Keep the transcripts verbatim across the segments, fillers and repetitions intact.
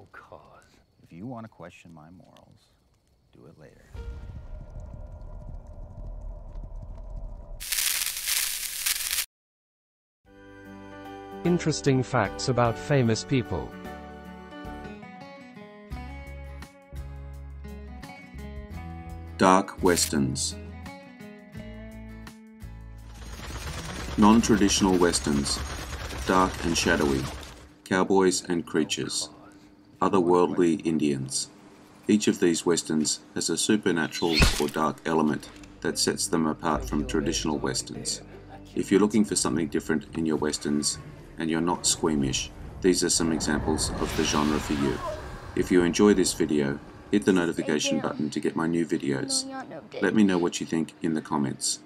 no cause. If you want to question my morals, do it later. Interesting facts about famous people. Dark westerns. Non-traditional westerns, dark and shadowy, cowboys and creatures, otherworldly Indians. Each of these westerns has a supernatural or dark element that sets them apart from traditional westerns. If you're looking for something different in your westerns and you're not squeamish, these are some examples of the genre for you. If you enjoy this video, hit the notification button to get my new videos. Let me know what you think in the comments.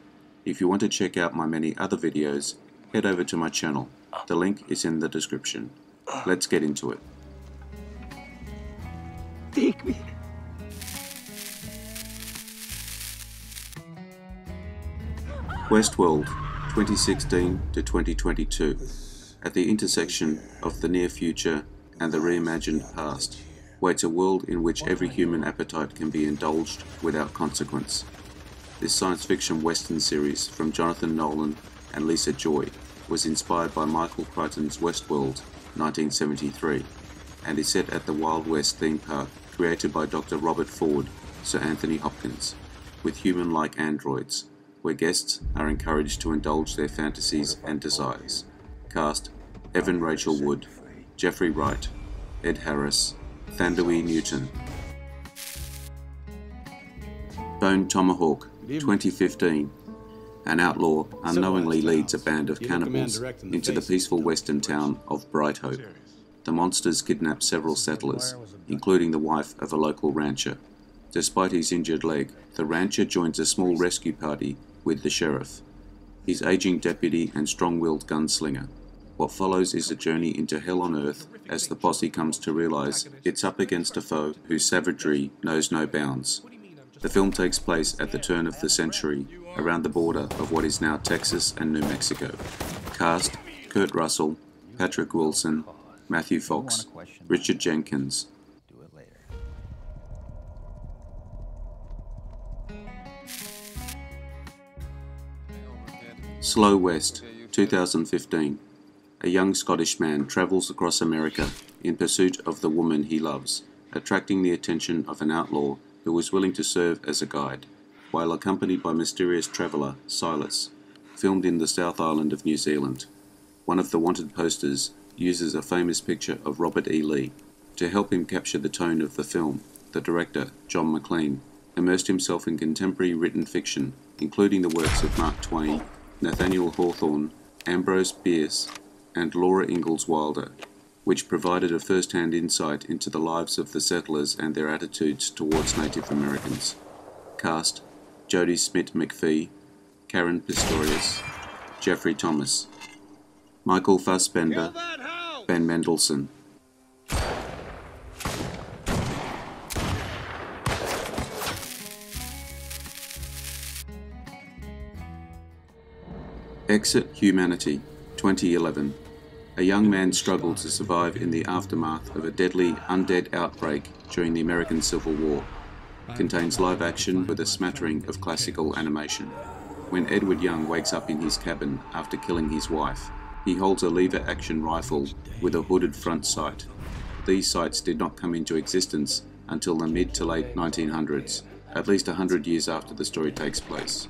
If you want to check out my many other videos, head over to my channel. The link is in the description. Let's get into it. Take me. Westworld, twenty sixteen to twenty twenty-two, at the intersection of the near future and the reimagined past, waits a world in which every human appetite can be indulged without consequence. This science fiction western series from Jonathan Nolan and Lisa Joy was inspired by Michael Crichton's Westworld nineteen seventy-three and is set at the Wild West theme park created by Doctor Robert Ford, Sir Anthony Hopkins, with human-like androids, where guests are encouraged to indulge their fantasies and desires. Cast: Evan Rachel Wood, Jeffrey Wright, Ed Harris, Thandie Newton. Bone Tomahawk, twenty fifteen. An outlaw unknowingly leads a band of cannibals into the peaceful western town of Bright Hope. The monsters kidnap several settlers, including the wife of a local rancher. Despite his injured leg, the rancher joins a small rescue party with the sheriff, his aging deputy and strong-willed gunslinger. What follows is a journey into hell on earth as the posse comes to realize it's up against a foe whose savagery knows no bounds. The film takes place at the turn of the century, around the border of what is now Texas and New Mexico. Cast: Kurt Russell, Patrick Wilson, Matthew Fox, Richard Jenkins. Do it later. Slow West, two thousand fifteen. A young Scottish man travels across America in pursuit of the woman he loves, attracting the attention of an outlaw who was willing to serve as a guide, while accompanied by mysterious traveller Silas. Filmed in the South Island of New Zealand, one of the wanted posters uses a famous picture of Robert E. Lee. To help him capture the tone of the film, the director, John McLean, immersed himself in contemporary written fiction, including the works of Mark Twain, Nathaniel Hawthorne, Ambrose Bierce, and Laura Ingalls Wilder, which provided a first-hand insight into the lives of the settlers and their attitudes towards Native Americans. Cast: Jodie Smith-McPhee, Karen Pistorius, Jeffrey Thomas, Michael Fassbender, Ben Mendelsohn. Exit Humanity, twenty eleven. A young man struggled to survive in the aftermath of a deadly undead outbreak during the American Civil War. Contains live action with a smattering of classical animation. When Edward Young wakes up in his cabin after killing his wife, he holds a lever-action rifle with a hooded front sight. These sights did not come into existence until the mid to late nineteen hundreds, at least one hundred years after the story takes place.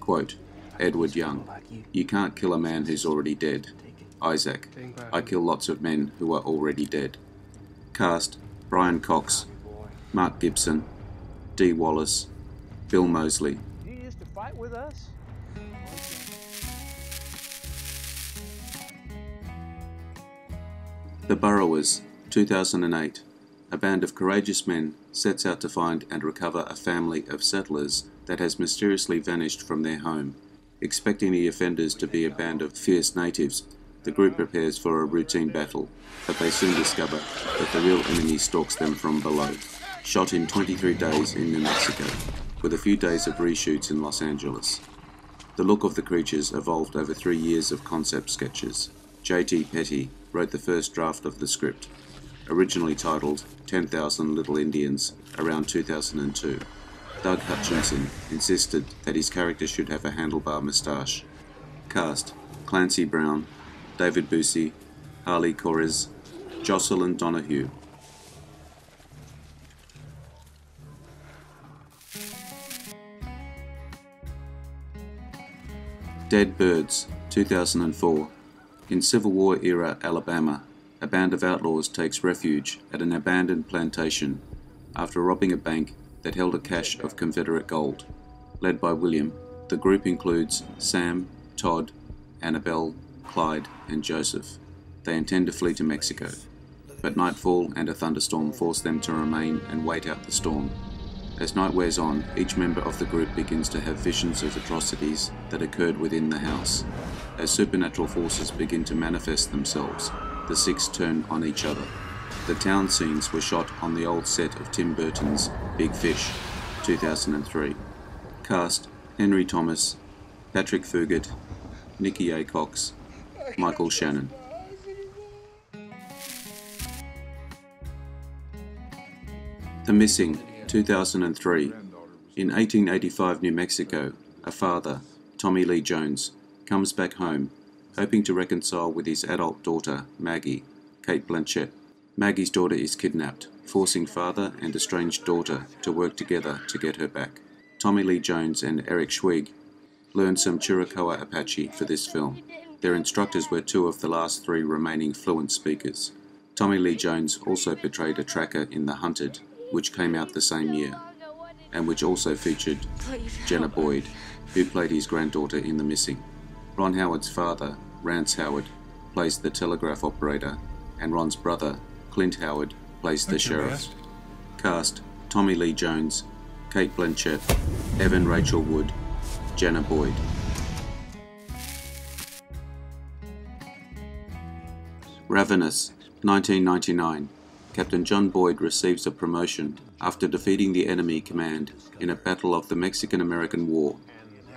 Quote, Edward Young, "You can't kill a man who's already dead. Isaac, I kill lots of men who are already dead." Cast: Brian Cox, Mark Gibson, Dee Wallace, Bill Moseley. You used to fight with us? The Burrowers, two thousand eight. A band of courageous men sets out to find and recover a family of settlers that has mysteriously vanished from their home. Expecting the offenders to be a band of fierce natives, the group prepares for a routine battle, but they soon discover that the real enemy stalks them from below. Shot in twenty-three days in New Mexico, with a few days of reshoots in Los Angeles. The look of the creatures evolved over three years of concept sketches. J T Petty wrote the first draft of the script. originally titled ten thousand Little Indians, around two thousand two. Doug Hutchinson insisted that his character should have a handlebar moustache. Cast: Clancy Brown, David Busey, Harley Corres, Jocelyn Donahue. Dead Birds, two thousand four. In Civil War-era Alabama, a band of outlaws takes refuge at an abandoned plantation after robbing a bank that held a cache of Confederate gold. Led by William, the group includes Sam, Todd, Annabelle, Clyde, and Joseph. They intend to flee to Mexico, but nightfall and a thunderstorm force them to remain and wait out the storm. As night wears on, each member of the group begins to have visions of atrocities that occurred within the house. As supernatural forces begin to manifest themselves, the six turn on each other. The town scenes were shot on the old set of Tim Burton's Big Fish, two thousand three. Cast: Henry Thomas, Patrick Fugit, Nikki A. Cox, Michael Shannon. The Missing, two thousand three. In eighteen eighty-five New Mexico, a father, Tommy Lee Jones, comes back home, hoping to reconcile with his adult daughter, Maggie, Kate Blanchett. Maggie's daughter is kidnapped, forcing father and estranged daughter to work together to get her back. Tommy Lee Jones and Eric Schwig learned some Chiricahua Apache for this film. Their instructors were two of the last three remaining fluent speakers. Tommy Lee Jones also portrayed a tracker in The Hunted, which came out the same year, and which also featured Jenna Boyd, who played his granddaughter in The Missing. Ron Howard's father, Rance Howard, plays the telegraph operator, and Ron's brother, Clint Howard, plays the sheriff. Cast: Tommy Lee Jones, Kate Blanchett, Evan Rachel Wood, Jenna Boyd. Ravenous, nineteen ninety-nine. Captain John Boyd receives a promotion after defeating the enemy command in a battle of the Mexican-American War,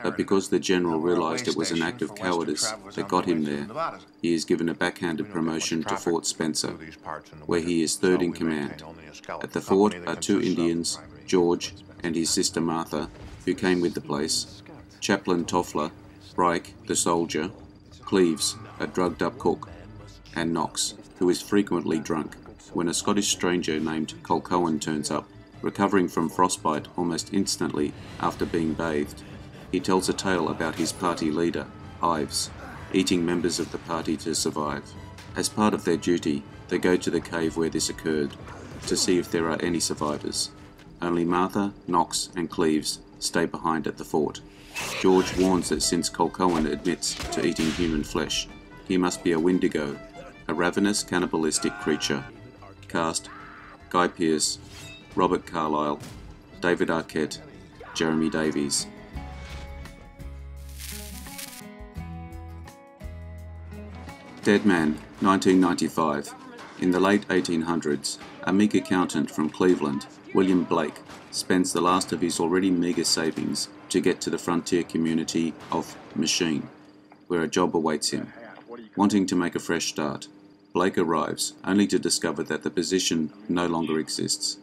but because the general realized it was an act of cowardice that got him there, he is given a backhanded promotion to Fort Spencer, where he is third in command. At the fort are two Indians, George and his sister Martha, who came with the place, Chaplain Toffler, Reich, the soldier, Cleaves, a drugged-up cook, and Knox, who is frequently drunk, when a Scottish stranger named Colcoan turns up, recovering from frostbite almost instantly after being bathed. He tells a tale about his party leader, Ives, eating members of the party to survive. As part of their duty, they go to the cave where this occurred to see if there are any survivors. Only Martha, Knox, and Cleaves stay behind at the fort. George warns that since Colcoan admits to eating human flesh, he must be a Wendigo, a ravenous cannibalistic creature. Cast: Guy Pearce, Robert Carlyle, David Arquette, Jeremy Davies. Dead Man, nineteen ninety-five. In the late eighteen hundreds, a meek accountant from Cleveland, William Blake, spends the last of his already meagre savings to get to the frontier community of Machine, where a job awaits him. Wanting to make a fresh start, Blake arrives, only to discover that the position no longer exists.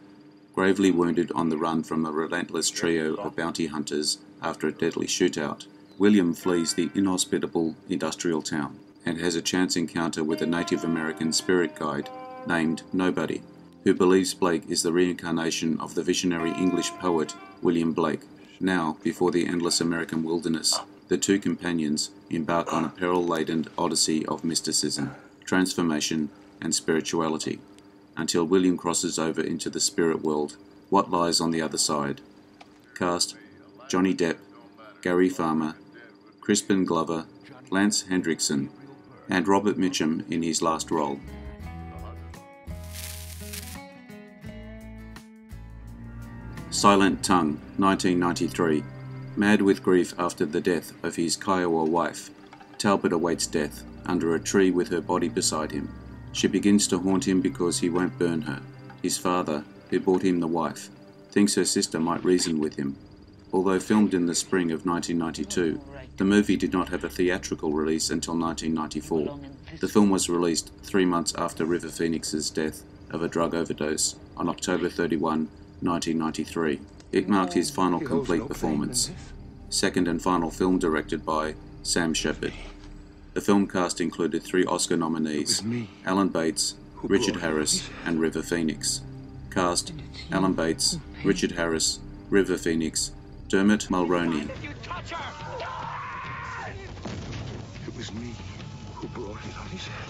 Gravely wounded on the run from a relentless trio of bounty hunters after a deadly shootout, William flees the inhospitable industrial town and has a chance encounter with a Native American spirit guide named Nobody, who believes Blake is the reincarnation of the visionary English poet William Blake. Now, before the endless American wilderness, the two companions embark on a peril-laden odyssey of mysticism, transformation, and spirituality, until William crosses over into the spirit world. What lies on the other side? Cast: Johnny Depp, Gary Farmer, Crispin Glover, Lance Hendrickson, and Robert Mitchum in his last role. Silent Tongue, nineteen ninety-three. Mad with grief after the death of his Kiowa wife, Talbot awaits death under a tree with her body beside him. She begins to haunt him because he won't burn her. His father, who bought him the wife, thinks her sister might reason with him. Although filmed in the spring of nineteen ninety-two, the movie did not have a theatrical release until nineteen ninety-four. The film was released three months after River Phoenix's death of a drug overdose on October thirty-first, nineteen ninety-three. It marked his final complete performance, second and final film directed by Sam Shepard. The film cast included three Oscar nominees, Alan Bates, Richard Harris and River Phoenix. Cast: Alan Bates, Richard Harris, River Phoenix, Dermot Mulroney. It was me who brought it on his head.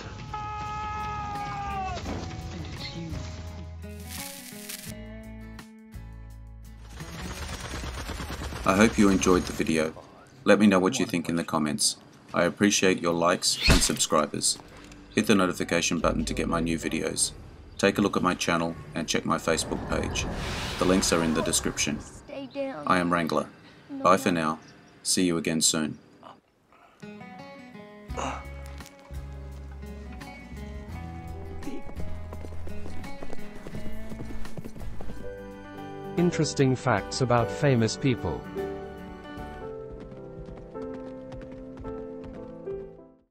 I hope you enjoyed the video. Let me know what you think in the comments. I appreciate your likes and subscribers. Hit the notification button to get my new videos. Take a look at my channel and check my Facebook page. The links are in the description. I am Wrangler. Bye for now. See you again soon. Interesting facts about famous people.